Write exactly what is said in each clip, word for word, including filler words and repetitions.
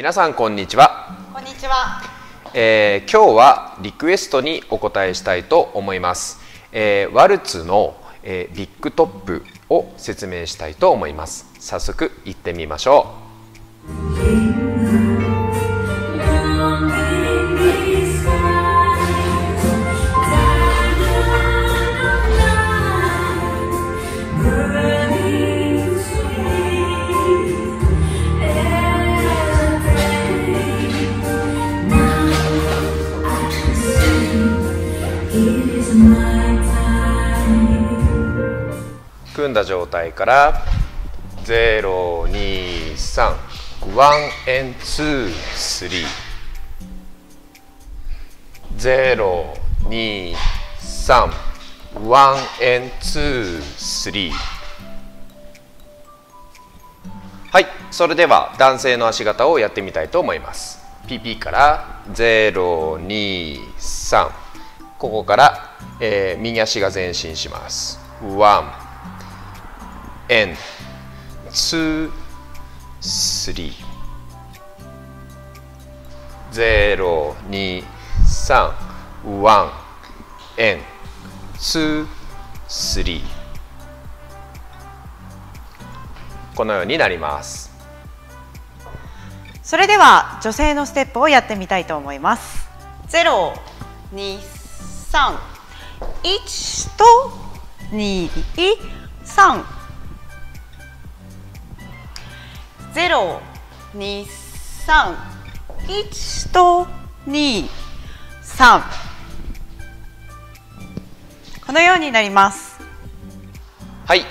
皆さんこんにちは。こんにちは。えー、今日はリクエストにお答えしたいと思います。えー、ワルツの、えー、ビッグトップを説明したいと思います。早速行ってみましょう。組んだ状態からゼロ、に、さん、ワン、ツー、スリー、ゼロ、に、さん、ワン、ツー、スリー。はい、それでは男性の足型をやってみたいと思います。 ピーピー からゼロ、に、さん、ここから、えー、右足が前進します。ワンand two, three, zero, two, three, one, and two, three。このようになります。それでは女性のステップをやってみたいと思います。ゼロ、に、さん、いちとに、さん。ゼロ、に、さん、いちとに、さん、このようになります。はい、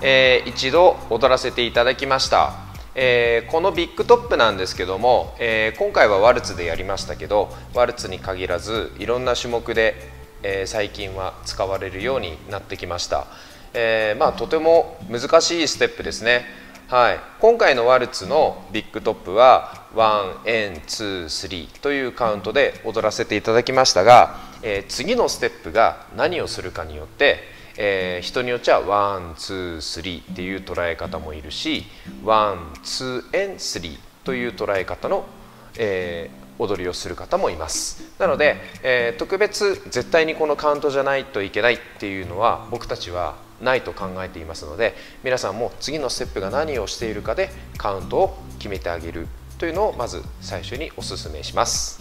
えー、一度踊らせていただきました、えー、このビッグトップなんですけども、えー、今回はワルツでやりましたけど、ワルツに限らずいろんな種目で、えー、最近は使われるようになってきました、えーまあ、とても難しいステップですね。はい、今回のワルツのビッグトップは ワン、ツー、スリー というカウントで踊らせていただきましたが、えー、次のステップが何をするかによって、えー、人によっちゃ ワン、ツー、スリー っていう捉え方もいるし ワン、ツー、スリー という捉え方の、えー、踊りをする方もいます。なので、えー、特別絶対にこのカウントじゃないといけないっていうのは僕たちはないと考えていますので、皆さんも次のステップが何をしているかでカウントを決めてあげるというのをまず最初にお勧めします。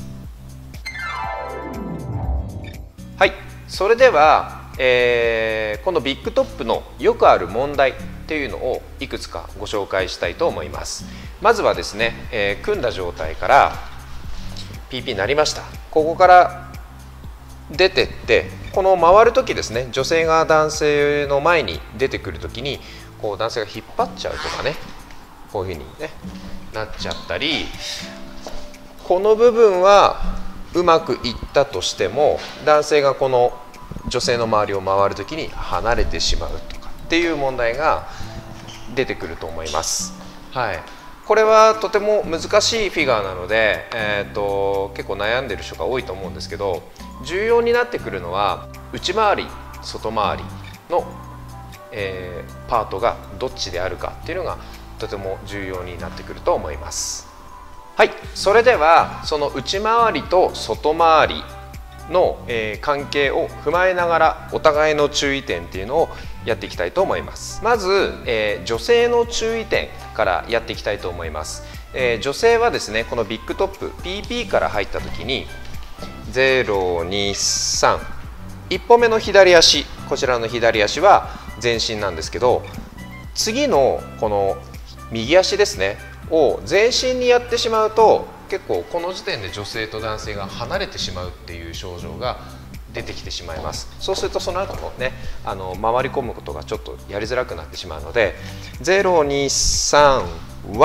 はい、それでは、えー、このビッグトップのよくある問題っていうのをいくつかご紹介したいと思います。まずはですね、えー、組んだ状態から ピーピー になりました。ここから出てってこの回る時ですね、女性が男性の前に出てくる時にこう男性が引っ張っちゃうとかね、こういうふうに、ね、なっちゃったり、この部分はうまくいったとしても男性がこの女性の周りを回る時に離れてしまうとかっていう問題が出てくると思います。はい、これはとても難しいフィガーなので、えーと、結構悩んでる人が多いと思うんですけど、重要になってくるのは内回り外回りの、えー、パートがどっちであるかっていうのがとても重要になってくると思います。はい、それではその内回りと外回りの、えー、関係を踏まえながらお互いの注意点っていうのをやっていきたいと思います。まず、えー、女性の注意点からやっていきたいと思います。えー、女性はですね、このビッグトップ ピーピー から入った時にゼロ、に、さん、いっぽんめの左足、こちらの左足は前進なんですけど、次のこの右足ですねを前進にやってしまうと結構この時点で女性と男性が離れてしまうっていう症状が出てきてしまいます。そうするとその後もね、あの回り込むことがちょっとやりづらくなってしまうので、ゼロ、に、さん、いち、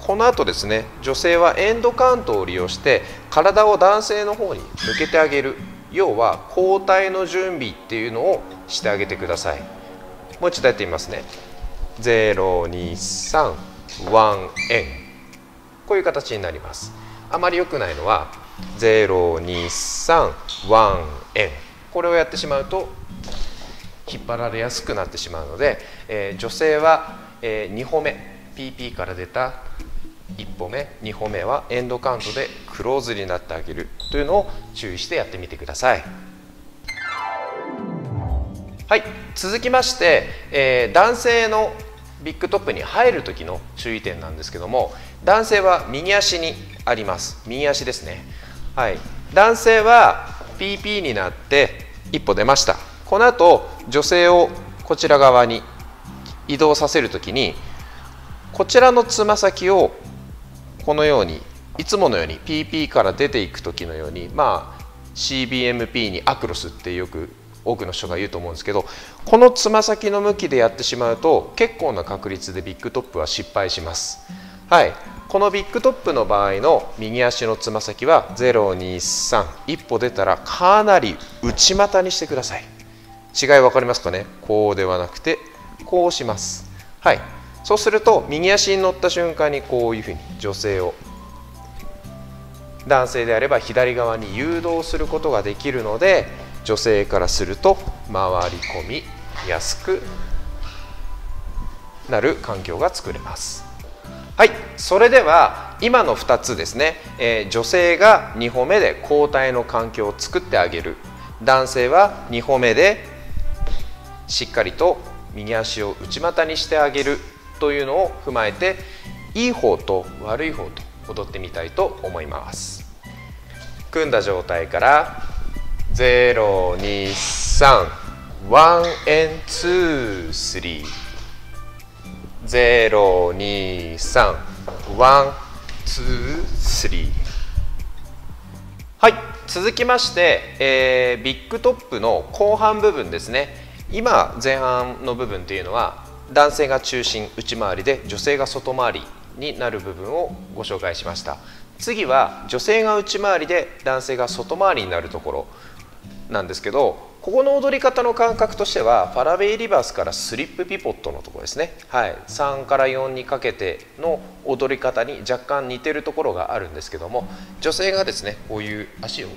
この後ですね、女性はエンドカウントを利用して体を男性の方に向けてあげる、要は交代の準備っていうのをしてあげてください。もう一度やってみますね。ゼロ、に、さん、いち、円、こういう形になります。あまり良くないのはゼロ、に、さん、いち、円、これをやってしまうと引っ張られやすくなってしまうので、えー、女性は、えー、に歩目 ピーピー から出たいっぽめにほめはエンドカウントでクローズになってあげるというのを注意してやってみてください。はい、続きまして、えー、男性のビッグトップに入る時の注意点なんですけども、男性は右足にあります。右足ですね。はい、男性は ピーピー になって一歩出ました。この後女性をこちら側に移動させるときに、こちらのつま先をこのようにいつものように ピーピー から出ていく時のように、まあ シービーエムピー にアクロスってよく多くの人が言うと思うんですけど、このつま先の向きでやってしまうと結構な確率でビッグトップは失敗します。はい、このビッグトップの場合の右足のつま先はゼロ、に、さん一歩出たらかなり内股にしてください。違い分かりますかね。こうではなくてこうします。はい、そうすると右足に乗った瞬間にこういうふうに女性を、男性であれば左側に誘導することができるので、女性からすると回り込みやすくなる環境が作れます。はい、それでは今のふたつですね、えー、女性がにほめで交代の環境を作ってあげる、男性はにほめでしっかりと右足を内股にしてあげるというのを踏まえて、いい方と悪い方と踊ってみたいと思います。組んだ状態からゼロ、に、さん、ワン、エン、ツー、スリー、ゼロ、に、さん、ワン、ツー、スリー。はい、続きまして、えー、ビッグトップの後半部分ですね。今前半の部分というのは男性が中心内回りで女性が外回りになる部分をご紹介しました。次は女性が内回りで男性が外回りになるところなんですけど、ここの踊り方の感覚としてはファラウェイリバースからスリップピボットのところですね、はい、さんからよんにかけての踊り方に若干似てるところがあるんですけども、女性がですねこういう足を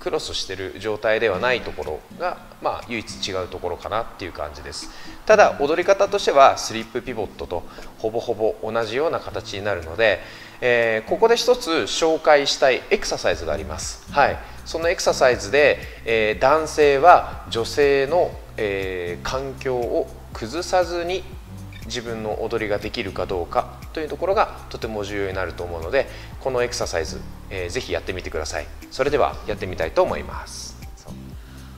クロスしてる状態ではないところが、まあ、唯一違うところかなっていう感じです。ただ踊り方としてはスリップピボットとほぼほぼ同じような形になるので、えー、ここで一つ紹介したいエクササイズがあります、はい、そのエクササイズで、えー、男性は女性の、えー、環境を崩さずに自分の踊りができるかどうかというところがとても重要になると思うので、このエクササイズ、えー、ぜひやってみてください。それではやってみたいと思います。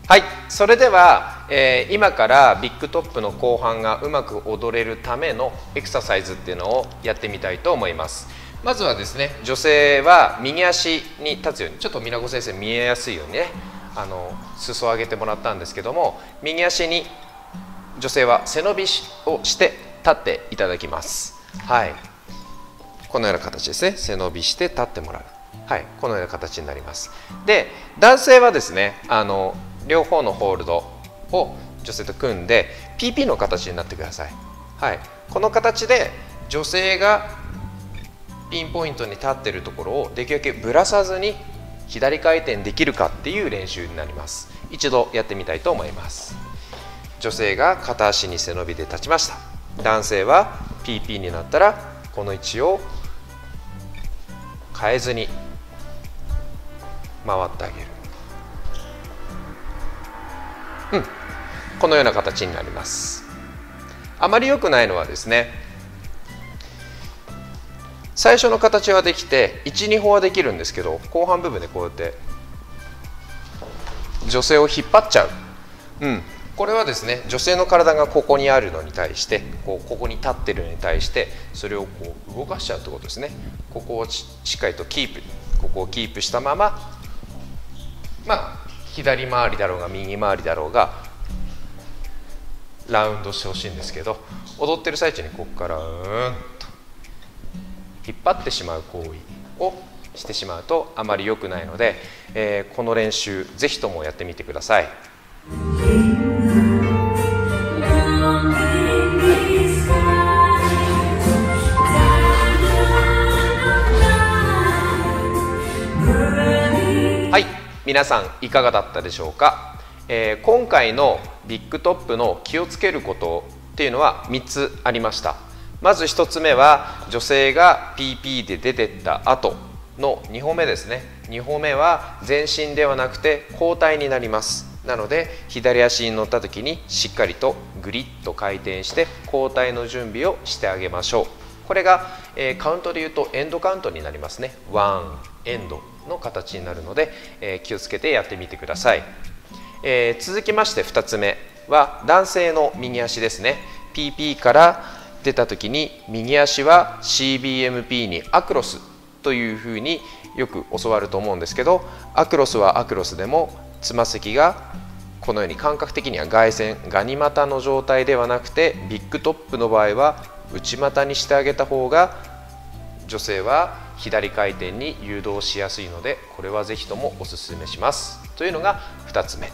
はい、それでは、えー、今からビッグトップの後半がうまく踊れるためのエクササイズっていうのをやってみたいと思います。まずはですね、女性は右足に立つように、ちょっと美奈子先生見えやすいようにね、あの裾を上げてもらったんですけども、右足に女性は背伸びをして立っていただきます。はい、このような形ですね。背伸びして立ってもらう。はい、このような形になります。で、男性はですね、あの両方のホールドを女性と組んで ピーピー の形になってください。はい、この形で女性がピンポイントに立っているところをできるだけぶらさずに左回転できるかっていう練習になります。一度やってみたいと思います。女性が片足に背伸びで立ちました。男性は ピーピー になったらこの位置を変えずに回ってあげる、うん、このような形になります。あまり良くないのはですね、最初の形はできていち、にほはできるんですけど、後半部分でこうやって女性を引っ張っちゃう、うん、これはですね、女性の体がここにあるのに対して、こうここに立ってるのに対して、それをこう動かしちゃうということですね。ここをしっかりとキープ、ここをキープしたまま、まあ、左回りだろうが右回りだろうが、ラウンドしてほしいんですけど、踊ってる最中にここからうーんと引っ張ってしまう行為をしてしまうとあまり良くないので、えー、この練習、ぜひともやってみてください。皆さんいかがだったでしょうか、えー、今回のビッグトップの気をつけることっていうのはみっつありました。まずひとつめは女性が ピーピー で出てった後のに歩目ですね。に歩目は前進ではなくて後退になります。なので左足に乗った時にしっかりとグリッと回転して後退の準備をしてあげましょう。これが、えー、カウントでいうとエンドカウントになりますね。ワンエンドの形になるので、えー、気をつけてやってみてください。えー、続きましてふたつめは男性の右足ですね。 ピーピー から出た時に右足は シービーエムピー にアクロスというふうによく教わると思うんですけど、アクロスはアクロスでもつま先がこのように感覚的には外旋ガニ股の状態ではなくて、ビッグトップの場合は内股にしてあげた方が女性は左回転に誘導しやすいので、これはぜひともおすすめしますというのがふたつめ。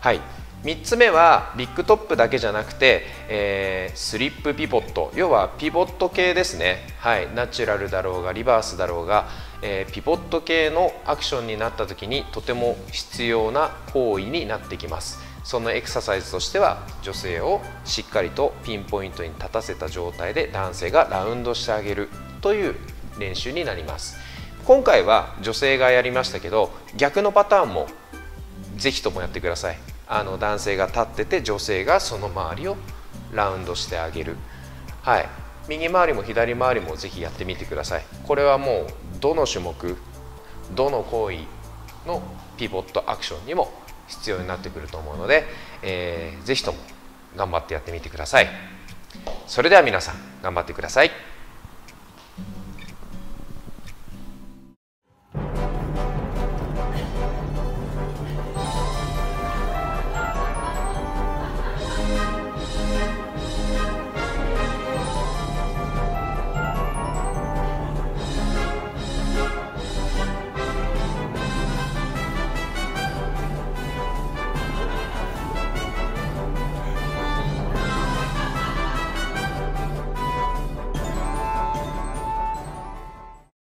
はい、みっつめはビッグトップだけじゃなくて、えー、スリップピボット、要はピボット系ですね。はい、ナチュラルだろうがリバースだろうが、えー、ピボット系のアクションになった時にとても必要な行為になってきます。そのエクササイズとしては女性をしっかりとピンポイントに立たせた状態で男性がラウンドしてあげるという練習になります。今回は女性がやりましたけど、逆のパターンもぜひともやってください。あの男性が立ってて女性がその周りをラウンドしてあげる、はい、右回りも左回りもぜひやってみてください。これはもうどの種目どの行為のピボットアクションにも必要になってくると思うので、えー、ぜひとも頑張ってやってみてください。それでは皆さん頑張ってください。